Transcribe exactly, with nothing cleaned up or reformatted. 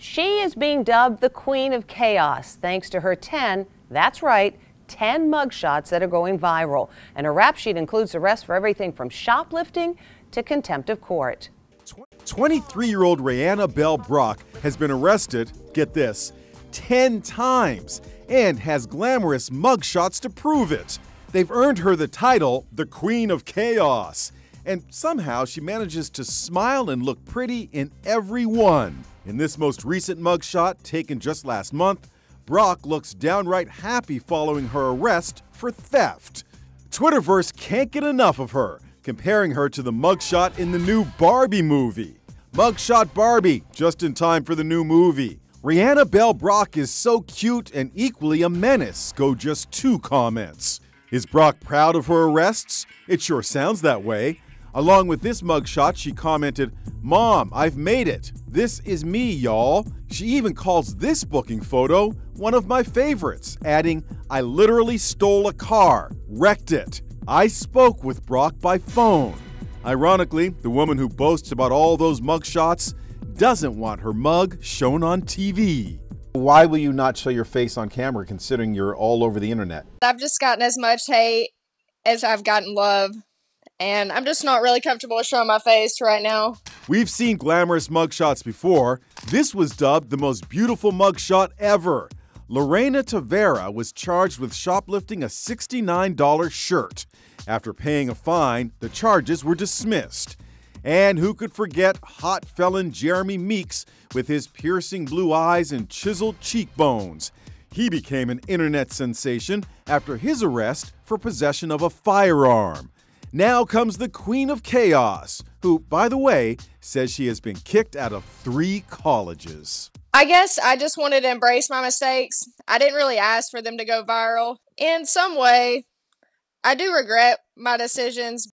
She is being dubbed the Queen of Chaos thanks to her ten, that's right, ten mugshots that are going viral. And her rap sheet includes arrests for everything from shoplifting to contempt of court. twenty-three-year-old Rayanna Bell Brock has been arrested, get this, ten times and has glamorous mugshots to prove it. They've earned her the title, the Queen of Chaos. And somehow she manages to smile and look pretty in every one. In this most recent mugshot, taken just last month, Brock looks downright happy following her arrest for theft. Twitterverse can't get enough of her, comparing her to the mugshot in the new Barbie movie. Mugshot Barbie, just in time for the new movie. Rayanna Bell Brock is so cute and equally a menace, go just two comments. Is Brock proud of her arrests? It sure sounds that way. Along with this mugshot, she commented, "Mom, I've made it. This is me, y'all." She even calls this booking photo one of my favorites, adding, "I literally stole a car, wrecked it. I spoke with Brock by phone." Ironically, the woman who boasts about all those mugshots doesn't want her mug shown on T V. Why will you not show your face on camera considering you're all over the internet? I've just gotten as much hate as I've gotten love, and I'm just not really comfortable showing my face right now. We've seen glamorous mugshots before. This was dubbed the most beautiful mugshot ever. Lorena Tavera was charged with shoplifting a sixty-nine dollar shirt. After paying a fine, the charges were dismissed. And who could forget hot felon Jeremy Meeks with his piercing blue eyes and chiseled cheekbones? He became an internet sensation after his arrest for possession of a firearm. Now comes the Queen of Chaos, who, by the way, says she has been kicked out of three colleges. I guess I just wanted to embrace my mistakes. I didn't really ask for them to go viral. In some way, I do regret my decisions.